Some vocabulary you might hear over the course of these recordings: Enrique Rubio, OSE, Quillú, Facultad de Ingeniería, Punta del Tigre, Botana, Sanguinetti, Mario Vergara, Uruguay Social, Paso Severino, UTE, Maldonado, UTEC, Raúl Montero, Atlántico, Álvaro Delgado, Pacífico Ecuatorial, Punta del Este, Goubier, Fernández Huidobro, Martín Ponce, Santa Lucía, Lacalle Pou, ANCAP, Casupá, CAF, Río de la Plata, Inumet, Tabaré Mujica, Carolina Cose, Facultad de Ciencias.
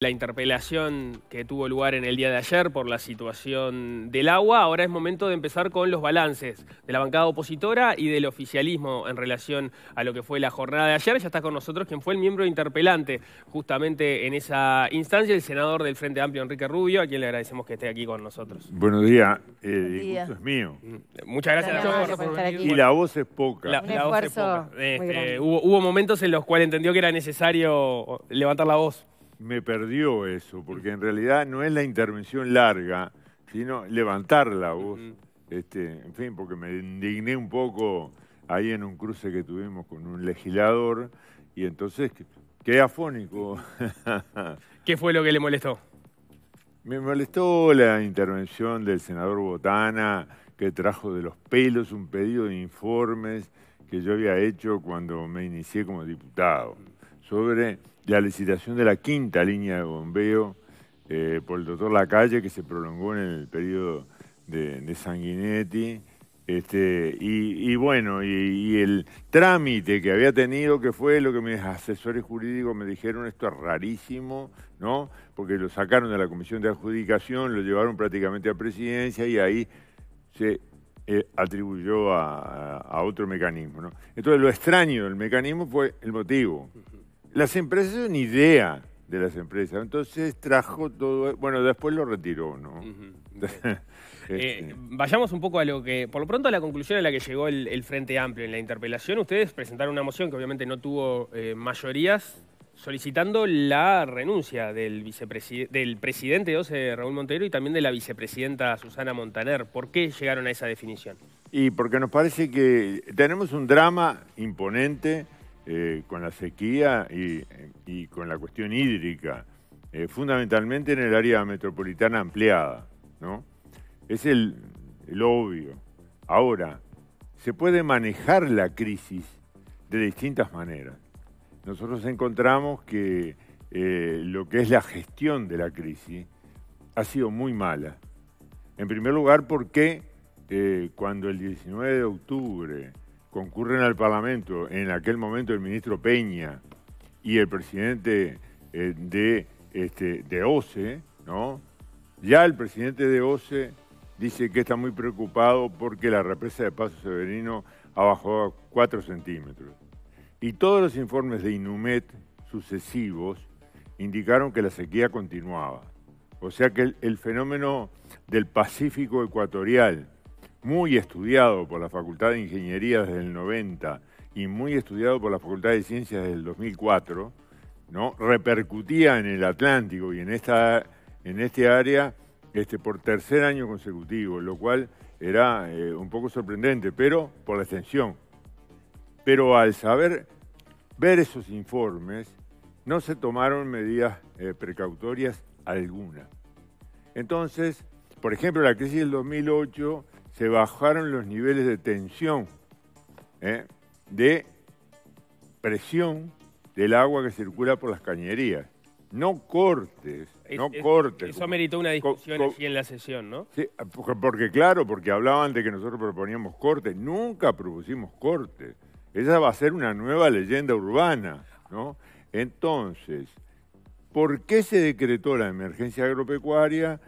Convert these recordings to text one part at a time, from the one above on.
La interpelación que tuvo lugar en el día de ayer por la situación del agua. Ahora es momento de empezar con los balances de la bancada opositora y del oficialismo en relación a lo que fue la jornada de ayer. Ya está con nosotros quien fue el miembro interpelante justamente en esa instancia, el senador del Frente Amplio, Enrique Rubio, a quien le agradecemos que esté aquí con nosotros. Buenos días, el gusto es mío. Muchas gracias a todos por estar aquí. Y la voz es poca. La voz es poca. Hubo momentos en los cuales entendió que era necesario levantar la voz. Me perdió eso, porque en realidad no es la intervención larga, sino levantar la voz. En fin, porque me indigné un poco ahí en un cruce que tuvimos con un legislador y entonces quedé afónico. ¿Qué fue lo que le molestó? Me molestó la intervención del senador Botana, que trajo de los pelos un pedido de informes que yo había hecho cuando me inicié como diputado sobre la licitación de la quinta línea de bombeo por el doctor Lacalle, que se prolongó en el periodo de Sanguinetti, y el trámite que había tenido, que fue lo que mis asesores jurídicos me dijeron, esto es rarísimo, ¿no? Porque lo sacaron de la comisión de adjudicación, lo llevaron prácticamente a presidencia y ahí se atribuyó a otro mecanismo, ¿no? Entonces lo extraño del mecanismo fue el motivo. Las empresas son idea de las empresas, entonces trajo todo... Bueno, después lo retiró, ¿no? Vayamos un poco a lo que... Por lo pronto a la conclusión a la que llegó el Frente Amplio en la interpelación. Ustedes presentaron una moción que obviamente no tuvo mayorías, solicitando la renuncia del presidente de OSE, Raúl Montero, y también de la vicepresidenta Susana Montaner. ¿Por qué llegaron a esa definición? Y porque nos parece que tenemos un drama imponente... con la sequía y con la cuestión hídrica, fundamentalmente en el área metropolitana ampliada, ¿no? Es el obvio. Ahora, se puede manejar la crisis de distintas maneras. Nosotros encontramos que lo que es la gestión de la crisis ha sido muy mala. En primer lugar, porque cuando el 19 de octubre... concurren al Parlamento, en aquel momento el ministro Peña y el presidente de OSE, ¿no? Ya el presidente de OSE dice que está muy preocupado porque la represa de Paso Severino ha bajado a 4 centímetros. Y todos los informes de Inumet sucesivos indicaron que la sequía continuaba. O sea que el fenómeno del Pacífico Ecuatorial, muy estudiado por la Facultad de Ingeniería desde el 90 y muy estudiado por la Facultad de Ciencias desde el 2004, ¿no? Repercutía en el Atlántico y en este área por tercer año consecutivo, lo cual era un poco sorprendente, pero por la extensión. Pero al ver esos informes, no se tomaron medidas precautorias alguna. Entonces, por ejemplo, la crisis del 2008... se bajaron los niveles de tensión, de presión del agua que circula por las cañerías. No cortes, no cortes. Eso meritó una discusión aquí en la sesión, ¿no? Sí, porque claro, porque hablaban de que nosotros proponíamos cortes. Nunca propusimos cortes. Esa va a ser una nueva leyenda urbana, ¿no? Entonces, ¿por qué se decretó la emergencia agropecuaria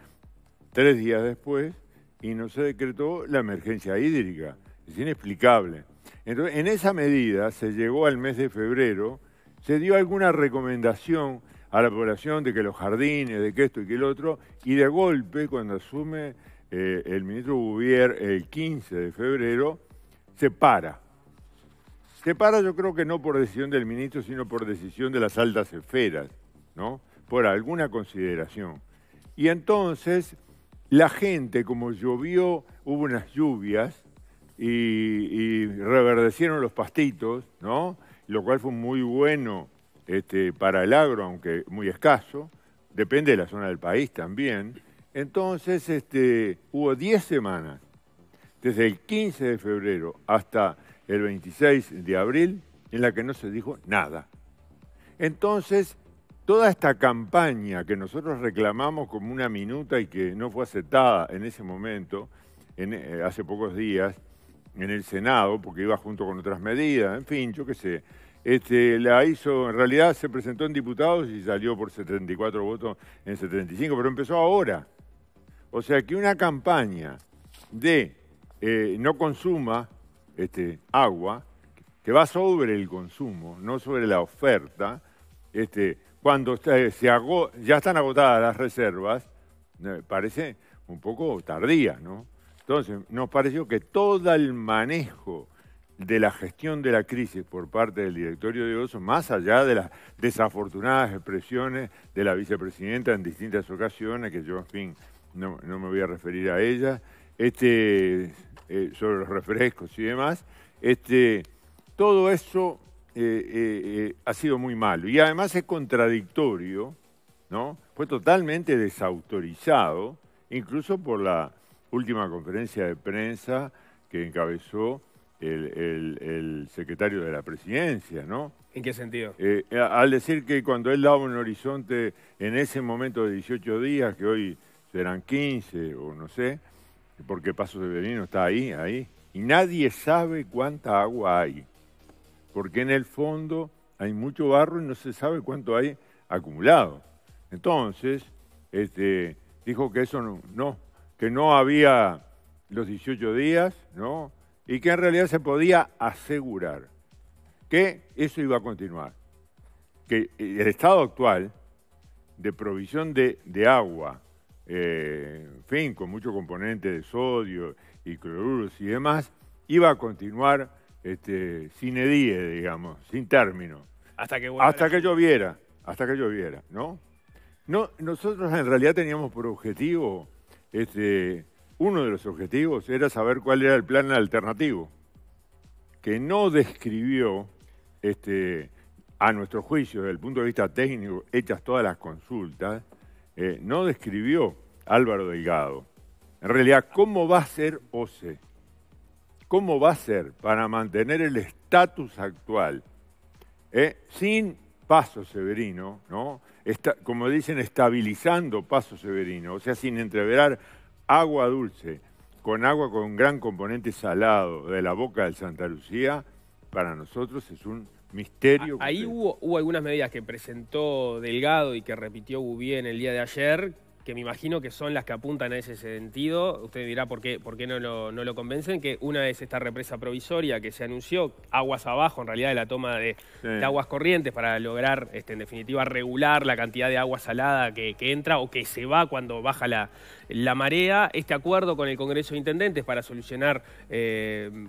3 días después? Y no se decretó la emergencia hídrica. Es inexplicable. Entonces, en esa medida se llegó al mes de febrero, se dio alguna recomendación a la población de que los jardines, de que esto y que el otro, y de golpe, cuando asume el ministro Goubier el 15 de febrero, se para. Se para, yo creo que no por decisión del ministro, sino por decisión de las altas esferas, ¿no? Por alguna consideración. Y entonces... la gente, como llovió, hubo unas lluvias y reverdecieron los pastitos, ¿no? Lo cual fue muy bueno para el agro, aunque muy escaso. Depende de la zona del país también. Entonces hubo 10 semanas, desde el 15 de febrero hasta el 26 de abril, en la que no se dijo nada. Entonces... toda esta campaña que nosotros reclamamos como una minuta y que no fue aceptada en ese momento, hace pocos días, en el Senado, porque iba junto con otras medidas, en fin, yo qué sé, la hizo, en realidad se presentó en diputados y salió por 74 votos en 75, pero empezó ahora. O sea que una campaña de no consuma agua, que va sobre el consumo, no sobre la oferta, cuando ya están agotadas las reservas, parece un poco tardía, ¿no? Entonces, nos pareció que todo el manejo de la gestión de la crisis por parte del directorio de OSE, más allá de las desafortunadas expresiones de la vicepresidenta en distintas ocasiones, que yo, en fin, no me voy a referir a ella, sobre los refrescos y demás, todo eso ha sido muy malo. Y además es contradictorio, ¿no? Fue totalmente desautorizado, incluso por la última conferencia de prensa que encabezó el secretario de la presidencia, ¿no? ¿En qué sentido? Al decir que cuando él daba un horizonte en ese momento de 18 días, que hoy serán 15 o no sé, porque Paso Severino está ahí, y nadie sabe cuánta agua hay, porque en el fondo hay mucho barro y no se sabe cuánto hay acumulado. Entonces, dijo que eso no había los 18 días, ¿no? Y que en realidad se podía asegurar que eso iba a continuar. Que el estado actual de provisión de agua, en fin, con mucho componente de sodio y cloruros y demás, iba a continuar sine die, digamos, sin término. Hasta que lloviera, ¿no? Nosotros en realidad teníamos por objetivo... uno de los objetivos era saber cuál era el plan alternativo, que no describió, a nuestro juicio, desde el punto de vista técnico, hechas todas las consultas, no describió Álvaro Delgado. En realidad, ¿cómo va a ser OSE? ¿Cómo va a ser para mantener el estatus actual? Sin Paso Severino, ¿no? Como dicen, estabilizando Paso Severino, o sea, sin entreverar agua dulce con agua con un gran componente salado de la boca del Santa Lucía, para nosotros es un misterio. Ahí hubo algunas medidas que presentó Delgado y que repitió Goubier en el día de ayer, que me imagino que son las que apuntan a ese sentido. Usted dirá por qué no lo convencen, que una es esta represa provisoria que se anunció, aguas abajo, en realidad, de la toma de aguas corrientes para lograr, en definitiva, regular la cantidad de agua salada que entra o que se va cuando baja la marea. Este acuerdo con el Congreso de Intendentes para solucionar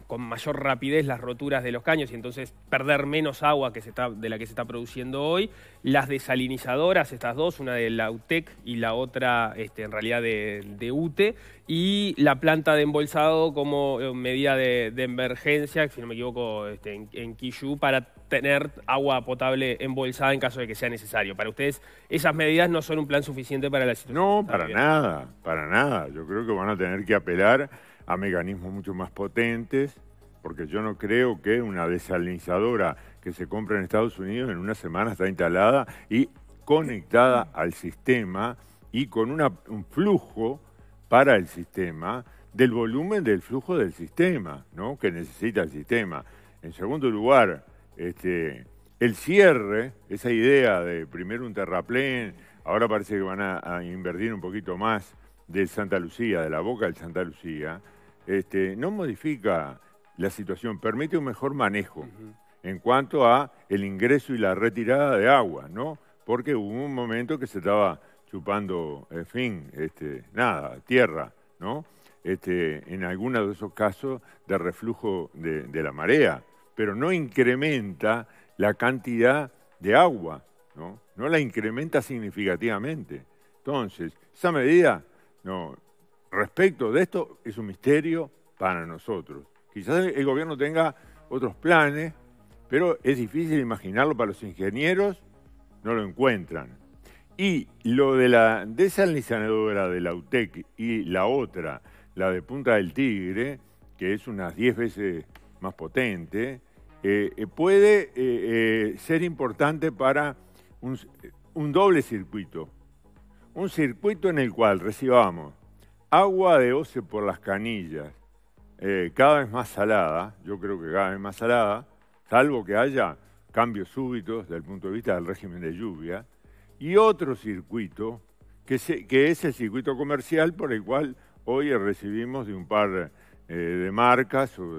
con mayor rapidez las roturas de los caños y entonces perder menos agua de la que se está produciendo hoy. Las desalinizadoras, estas dos, una de la UTEC y la otra en realidad de UTE, y la planta de embolsado como medida de emergencia, si no me equivoco, en Quillú, para tener agua potable embolsada en caso de que sea necesario. Para ustedes, esas medidas no son un plan suficiente para la situación. No, para nada. Yo creo que van a tener que apelar a mecanismos mucho más potentes, porque yo no creo que una desalinizadora que se compra en Estados Unidos en una semana está instalada y conectada al sistema y con un flujo para el sistema del volumen del flujo del sistema, ¿no? Que necesita el sistema. En segundo lugar, el cierre, esa idea de primero un terraplén, ahora parece que van a invertir un poquito más del Santa Lucía, de la boca del Santa Lucía, no modifica la situación, permite un mejor manejo en cuanto a el ingreso y la retirada de agua, ¿no? Porque hubo un momento que se estaba chupando, en fin, tierra, ¿no? En algunos de esos casos de reflujo de la marea, pero no incrementa la cantidad de agua, ¿no? No la incrementa significativamente. Entonces, esa medida, no, respecto de esto, es un misterio para nosotros. Quizás el gobierno tenga otros planes, pero es difícil imaginarlo para los ingenieros, no lo encuentran. Y lo de la desalinizadora de la UTEC y la otra, la de Punta del Tigre, que es unas 10 veces más potente, puede ser importante para un doble circuito. Un circuito en el cual recibamos agua de OSE por las canillas, cada vez más salada, yo creo que cada vez más salada, salvo que haya cambios súbitos desde el punto de vista del régimen de lluvia, y otro circuito, que es el circuito comercial por el cual hoy recibimos de un par de marcas, o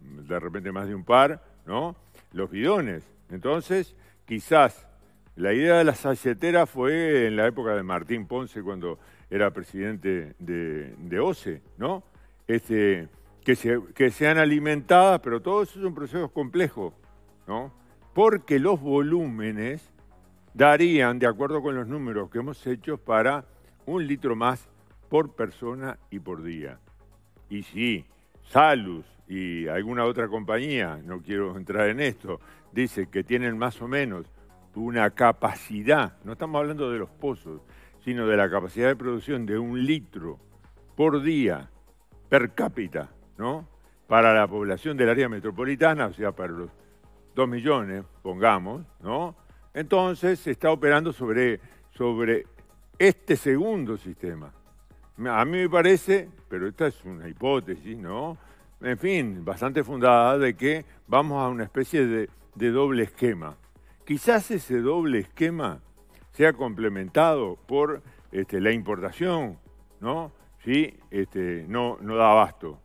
de repente más de un par, ¿no?, los bidones. Entonces, quizás la idea de las aceiteras fue en la época de Martín Ponce, cuando era presidente de OSE, ¿no?, que sean alimentadas, pero todo eso es un proceso complejo, ¿no?, porque los volúmenes darían, de acuerdo con los números que hemos hecho, para un litro más por persona y por día. Y si Salus y alguna otra compañía, no quiero entrar en esto, dice que tienen más o menos una capacidad, no estamos hablando de los pozos, sino de la capacidad de producción de un litro por día per cápita, ¿no?, para la población del área metropolitana, o sea, para los 2 millones, pongamos, ¿no? Entonces se está operando sobre este segundo sistema. A mí me parece, pero esta es una hipótesis, ¿no?, en fin, bastante fundada, de que vamos a una especie de doble esquema. Quizás ese doble esquema sea complementado por la importación, ¿no?, si no da abasto.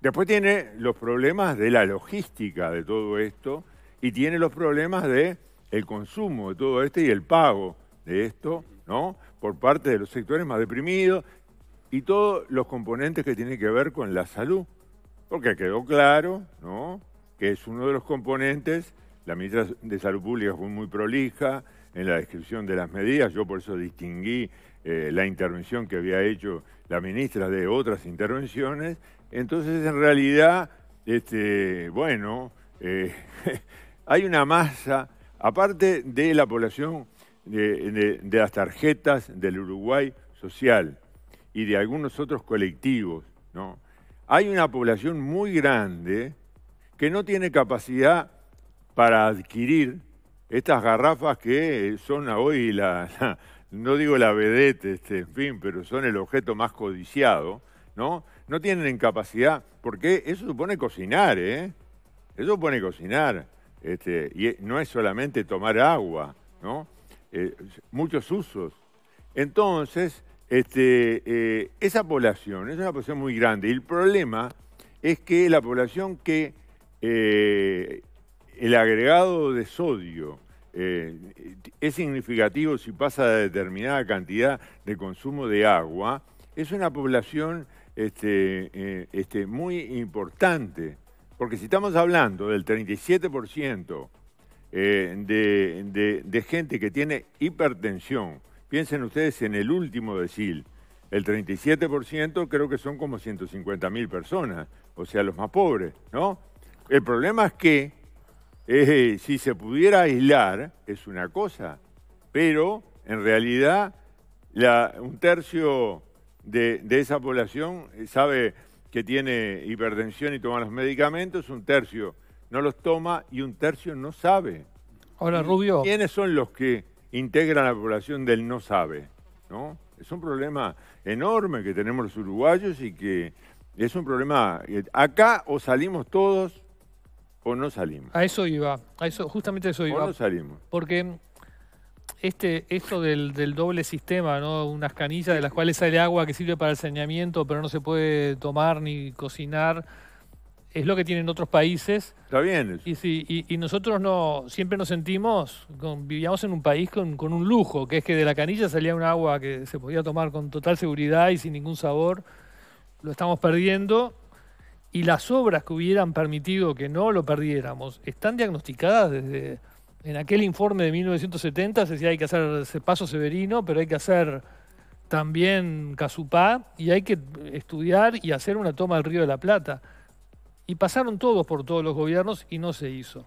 Después tiene los problemas de la logística de todo esto, y tiene los problemas de el consumo de todo esto y el pago de esto, ¿no?, por parte de los sectores más deprimidos, y todos los componentes que tienen que ver con la salud, porque quedó claro, ¿no?, que es uno de los componentes. La ministra de Salud Pública fue muy prolija en la descripción de las medidas. Yo por eso distinguí la intervención que había hecho la ministra de otras intervenciones. Entonces, en realidad, hay una masa, aparte de la población de las tarjetas del Uruguay Social y de algunos otros colectivos, ¿no?, hay una población muy grande que no tiene capacidad para adquirir estas garrafas que son hoy, no digo la vedette, pero son el objeto más codiciado, ¿no? No tienen capacidad, porque eso supone cocinar, ¿eh? Eso supone cocinar, y no es solamente tomar agua, ¿no? Muchos usos. Entonces, esa población es una población muy grande, y el problema es que la población que el agregado de sodio es significativo si pasa de determinada cantidad de consumo de agua, es una población muy importante, porque si estamos hablando del 37% de gente que tiene hipertensión. Piensen ustedes en el último decil, el 37% creo que son como 150.000 personas, o sea, los más pobres, ¿no? El problema es que si se pudiera aislar es una cosa, pero en realidad un tercio de esa población sabe que tiene hipertensión y toma los medicamentos, un tercio no los toma y un tercio no sabe. Ahora, Rubio, ¿quiénes son los que integran a la población del no sabe, ¿no? Es un problema enorme que tenemos los uruguayos, y que es un problema. Acá o salimos todos o no salimos. A eso iba, justamente a eso iba. O no salimos. Porque esto del doble sistema, ¿no? Unas canillas de las cuales sale agua que sirve para el saneamiento, pero no se puede tomar ni cocinar. Es lo que tienen otros países. Está bien eso. Y nosotros no siempre nos sentimos, vivíamos en un país con un lujo, que es que de la canilla salía un agua que se podía tomar con total seguridad y sin ningún sabor. Lo estamos perdiendo. Y las obras que hubieran permitido que no lo perdiéramos están diagnosticadas desde... En aquel informe de 1970 se decía hay que hacer Paso Severino, pero hay que hacer también Casupá, y hay que estudiar y hacer una toma del Río de la Plata. Y pasaron todos por todos los gobiernos y no se hizo.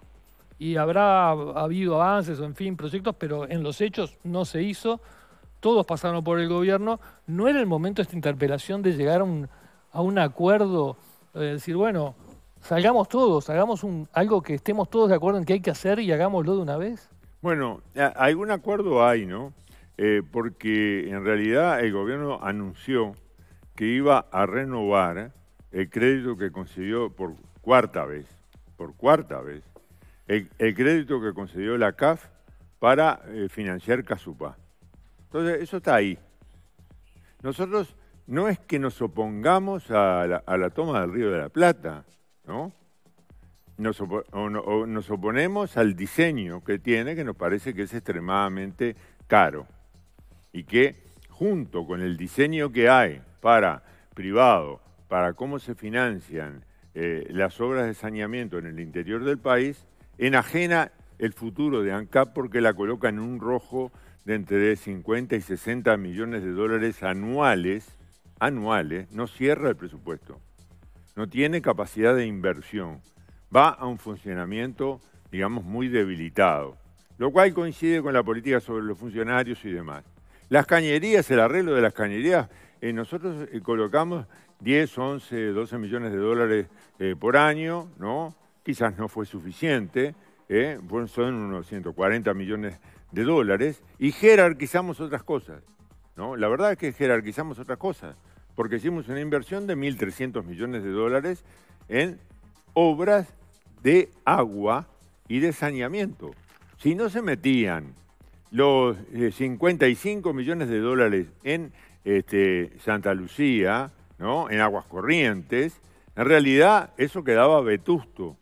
Y habrá habido avances o, en fin, proyectos, pero en los hechos no se hizo. Todos pasaron por el gobierno. No era el momento de esta interpelación de llegar a un acuerdo, de decir, bueno, salgamos todos, hagamos algo que estemos todos de acuerdo en que hay que hacer y hagámoslo de una vez. Bueno, algún acuerdo hay, ¿no? Porque en realidad el gobierno anunció que iba a renovar el crédito que concedió por cuarta vez, el crédito que concedió la CAF para financiar Casupá. Entonces, eso está ahí. Nosotros no es que nos opongamos a la toma del Río de la Plata, ¿no? Nos oponemos al diseño que tiene, que nos parece que es extremadamente caro. Y que, junto con el diseño que hay para privado, para cómo se financian las obras de saneamiento en el interior del país, enajena el futuro de ANCAP porque la coloca en un rojo de entre 50 y 60 millones de dólares anuales, no cierra el presupuesto, no tiene capacidad de inversión, va a un funcionamiento, digamos, muy debilitado, lo cual coincide con la política sobre los funcionarios y demás. Las cañerías, el arreglo de las cañerías, nosotros colocamos 10, 11, 12 millones de dólares por año, ¿no? Quizás no fue suficiente, son unos 140 millones de dólares, y jerarquizamos otras cosas, ¿no? La verdad es que jerarquizamos otras cosas, porque hicimos una inversión de 1.300 millones de dólares en obras de agua y de saneamiento. Si no se metían los 55 millones de dólares en Santa Lucía, ¿no? En aguas corrientes, en realidad eso quedaba vetusto.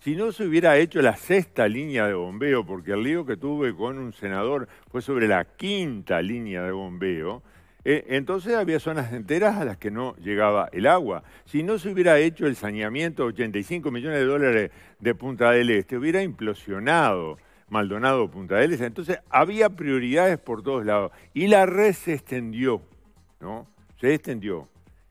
Si no se hubiera hecho la sexta línea de bombeo, porque el lío que tuve con un senador fue sobre la quinta línea de bombeo, entonces había zonas enteras a las que no llegaba el agua. Si no se hubiera hecho el saneamiento de 85 millones de dólares de Punta del Este, hubiera implosionado Maldonado, Punta del Este. Entonces había prioridades por todos lados. Y la red se extendió, ¿no? Se extendió.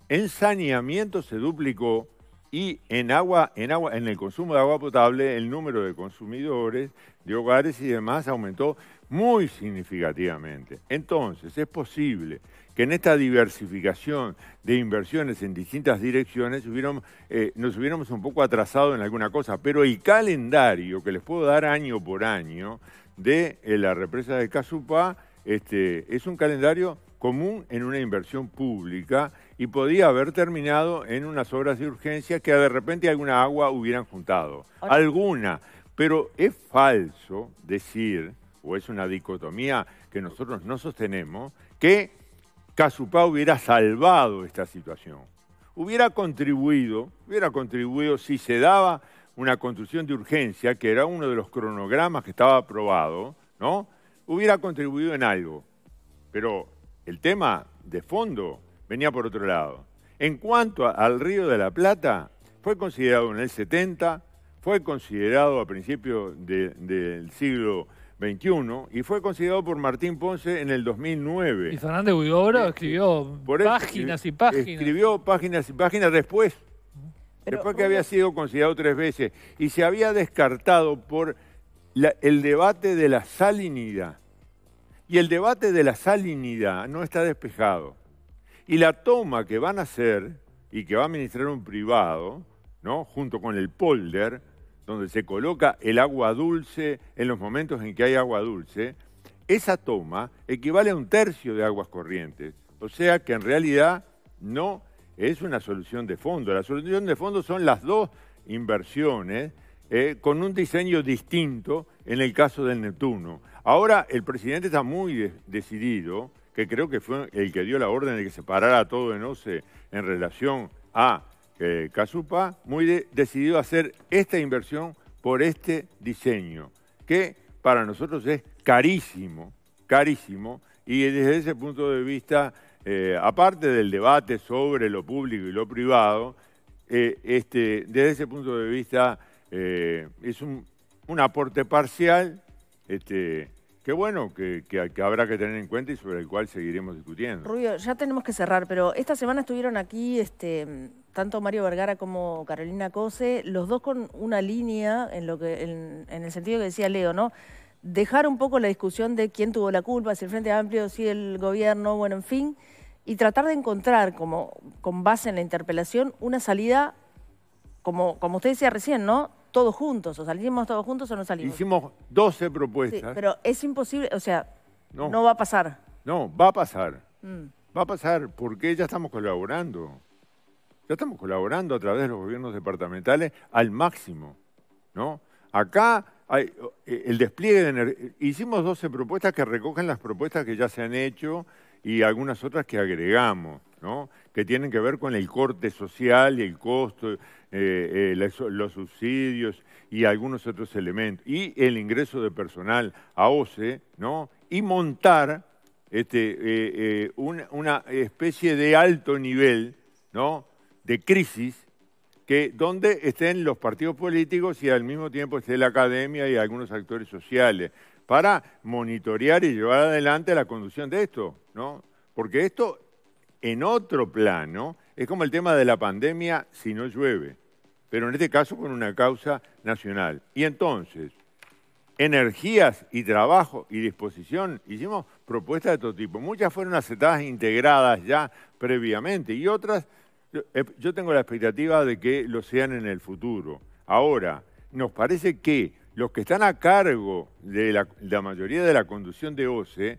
En saneamiento se duplicó. Y en el consumo de agua potable, el número de consumidores, de hogares y demás aumentó muy significativamente. Entonces, es posible que en esta diversificación de inversiones en distintas direcciones nos hubiéramos un poco atrasado en alguna cosa, pero el calendario que les puedo dar año por año de la represa de Casupá es un calendario común en una inversión pública y podía haber terminado en unas obras de urgencia que de repente alguna agua hubieran juntado. Hola. Alguna. Pero es falso decir, o es una dicotomía que nosotros no sostenemos, que Casupá hubiera salvado esta situación. Hubiera contribuido si se daba una construcción de urgencia, que era uno de los cronogramas que estaba aprobado, ¿no? Hubiera contribuido en algo. Pero el tema de fondo venía por otro lado. En cuanto al Río de la Plata, fue considerado en el 70, fue considerado a principios del siglo XXI y fue considerado por Martín Ponce en el 2009. Y Fernández Huidobro escribió páginas y páginas. Escribió páginas y páginas después. Pero, después que había sido considerado 3 veces. Y se había descartado por el debate de la salinidad. Y el debate de la salinidad no está despejado. Y la toma que van a hacer y que va a administrar un privado, ¿no? Junto con el polder, donde se coloca el agua dulce en los momentos en que hay agua dulce, esa toma equivale a 1/3 de aguas corrientes. O sea que en realidad no es una solución de fondo. La solución de fondo son las 2 inversiones con un diseño distinto en el caso del Neptuno. Ahora el presidente está muy decidido, que creo que fue el que dio la orden de que se parara todo en OSE en relación a Casupá, muy decidido a hacer esta inversión por este diseño, que para nosotros es carísimo, carísimo, y desde ese punto de vista, aparte del debate sobre lo público y lo privado, desde ese punto de vista... es un aporte parcial que bueno, que habrá que tener en cuenta y sobre el cual seguiremos discutiendo. Rubio, ya tenemos que cerrar, pero esta semana estuvieron aquí tanto Mario Vergara como Carolina Cose, los dos con una línea en el sentido que decía Leo, ¿no? Dejar un poco la discusión de quién tuvo la culpa, si el Frente Amplio, si el gobierno, bueno, en fin, y tratar de encontrar, como con base en la interpelación, una salida, como usted decía recién, ¿no? Todos juntos, o salimos todos juntos o no salimos. Hicimos 12 propuestas. Sí, pero es imposible, o sea, no va a pasar. No, va a pasar. Va a pasar porque ya estamos colaborando. Ya estamos colaborando a través de los gobiernos departamentales al máximo, ¿no? Acá hay el despliegue de energía. Hicimos 12 propuestas que recogen las propuestas que ya se han hecho y algunas otras que agregamos, ¿no? Que tienen que ver con el corte social y el costo, los subsidios y algunos otros elementos. Y el ingreso de personal a OSE, ¿no? Y montar una especie de alto nivel, ¿no? De crisis, que donde estén los partidos políticos y al mismo tiempo esté la academia y algunos actores sociales, para monitorear y llevar adelante la conducción de esto, ¿no? Porque esto, en otro plano, es como el tema de la pandemia si no llueve, pero en este caso con una causa nacional. Y entonces, energías y trabajo y disposición, hicimos propuestas de todo tipo. Muchas fueron aceptadas, integradas ya previamente, y otras... Yo tengo la expectativa de que lo sean en el futuro. Ahora, nos parece que los que están a cargo de la mayoría de la conducción de OSE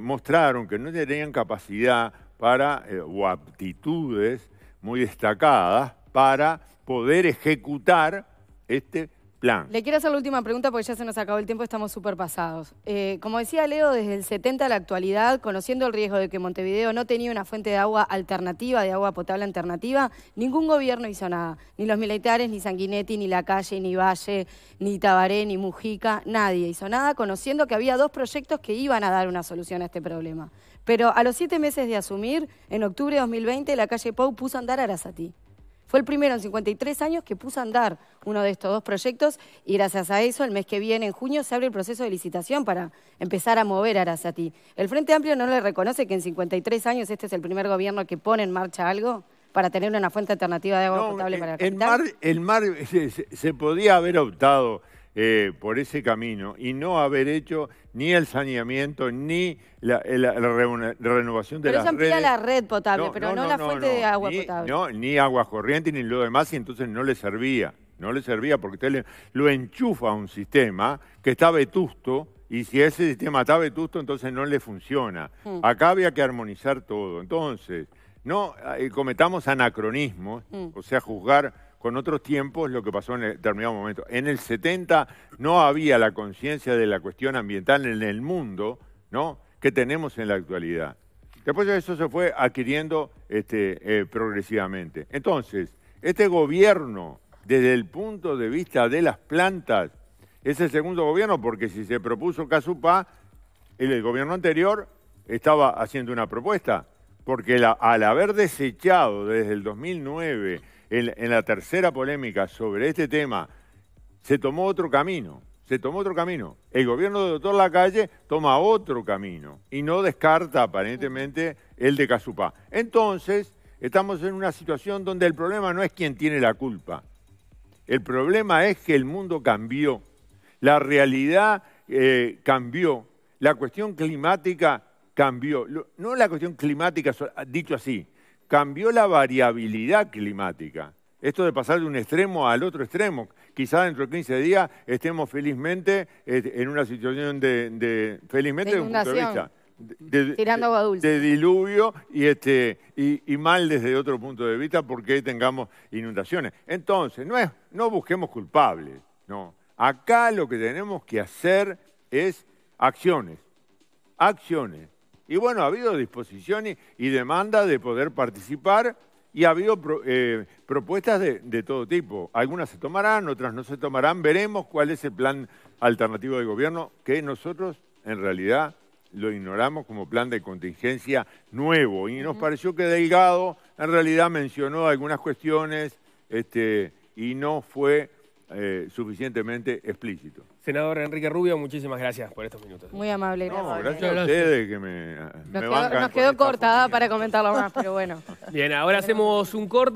mostraron que no tenían capacidad para, o aptitudes muy destacadas para poder ejecutar este plan. Le quiero hacer la última pregunta porque ya se nos acabó el tiempo, estamos súper pasados. Como decía Leo, desde el 70 a la actualidad, conociendo el riesgo de que Montevideo no tenía una fuente de agua alternativa, de agua potable alternativa, ningún gobierno hizo nada. Ni los militares, ni Sanguinetti, ni Lacalle, ni Valle, ni Tabaré, ni Mujica, nadie hizo nada, conociendo que había dos proyectos que iban a dar una solución a este problema. Pero a los 7 meses de asumir, en octubre de 2020, Lacalle Pou puso a andar a Arazatí. Fue el primero en 53 años que puso a andar uno de estos dos proyectos y gracias a eso el mes que viene, en junio, se abre el proceso de licitación para empezar a mover a Arazatí. ¿El Frente Amplio no le reconoce que en 53 años este es el primer gobierno que pone en marcha algo para tener una fuente alternativa de agua potable para la capital? El mar se podía haber optado por ese camino y no haber hecho ni el saneamiento ni la renovación de las redes. Pero eso amplía la red potable, pero no la fuente de agua potable. No, ni agua corriente ni lo demás, y entonces no le servía. No le servía porque usted lo enchufa a un sistema que está vetusto, y si ese sistema está vetusto, entonces no le funciona. Acá había que armonizar todo. Entonces, no cometamos anacronismos, o sea, juzgar con otros tiempos lo que pasó en determinado momento. En el 70 no había la conciencia de la cuestión ambiental en el mundo, ¿no?, que tenemos en la actualidad. Después de eso se fue adquiriendo progresivamente. Entonces, este gobierno, desde el punto de vista de las plantas, es el segundo gobierno, porque si se propuso Casupá, el gobierno anterior estaba haciendo una propuesta, porque al haber desechado desde el 2009... En la tercera polémica sobre este tema, se tomó otro camino, El gobierno del doctor Lacalle toma otro camino y no descarta aparentemente el de Casupá. Entonces, estamos en una situación donde el problema no es quién tiene la culpa. El problema es que el mundo cambió, la realidad cambió, la cuestión climática cambió. No la cuestión climática, dicho así, cambió la variabilidad climática. Esto de pasar de un extremo al otro extremo. Quizá dentro de 15 días estemos felizmente en una situación de inundación, tirando agua dulce, de diluvio y mal desde otro punto de vista porque tengamos inundaciones. Entonces, no busquemos culpables, no. Acá lo que tenemos que hacer es acciones, acciones. Y bueno, ha habido disposiciones y demanda de poder participar y ha habido propuestas de todo tipo. Algunas se tomarán, otras no se tomarán. Veremos cuál es el plan alternativo del gobierno, que nosotros en realidad lo ignoramos como plan de contingencia nuevo. Y nos pareció que Delgado en realidad mencionó algunas cuestiones y no fue suficientemente explícito. Senador Enrique Rubio, muchísimas gracias por estos minutos. Muy amable. Gracias a ustedes que me bancan. Nos quedó cortada para comentarlo más, pero bueno. Bien, ahora hacemos un corte.